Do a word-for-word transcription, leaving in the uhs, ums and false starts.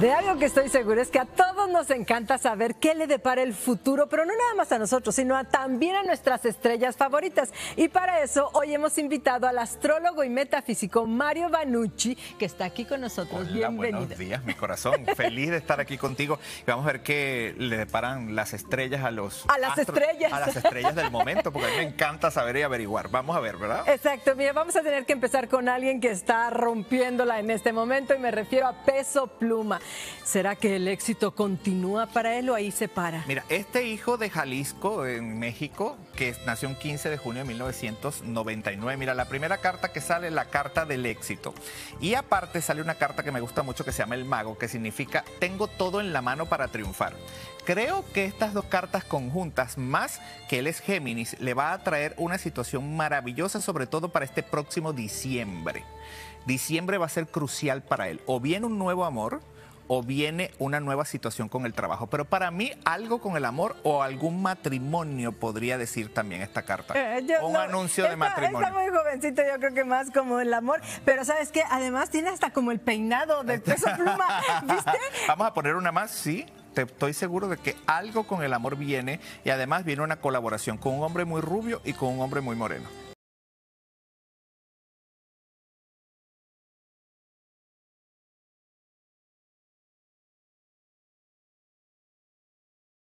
De algo que estoy segura es que a todos nos encanta saber qué le depara el futuro, pero no nada más a nosotros, sino a, también a nuestras estrellas favoritas. Y para eso hoy hemos invitado al astrólogo y metafísico Mario Vannucci, que está aquí con nosotros. Hola, bienvenido. Buenos días, mi corazón. Feliz de estar aquí contigo. Y vamos a ver qué le deparan las estrellas a los... A las astro... estrellas. A las estrellas del momento, porque a mí me encanta saber y averiguar. Vamos a ver, ¿verdad? Exacto. Mira, vamos a tener que empezar con alguien que está rompiéndola en este momento, y me refiero a Peso Pluma. ¿Será que el éxito continúa para él o ahí se para? Mira, este hijo de Jalisco, en México, que nació un quince de junio de mil novecientos noventa y nueve, mira, la primera carta que sale es la carta del éxito. Y aparte sale una carta que me gusta mucho que se llama el mago, que significa tengo todo en la mano para triunfar. Creo que estas dos cartas conjuntas, más que él es Géminis, le va a traer una situación maravillosa, sobre todo para este próximo diciembre. Diciembre va a ser crucial para él, o bien un nuevo amor, o viene una nueva situación con el trabajo. Pero para mí, algo con el amor o algún matrimonio, podría decir también esta carta. Eh, yo, un no, anuncio esta, de matrimonio. Está muy jovencito, yo creo que más como el amor. Pero ¿sabes qué? Además tiene hasta como el peinado de Peso Pluma, ¿viste? Vamos a poner una más, sí. Te estoy seguro de que algo con el amor viene, y además viene una colaboración con un hombre muy rubio y con un hombre muy moreno.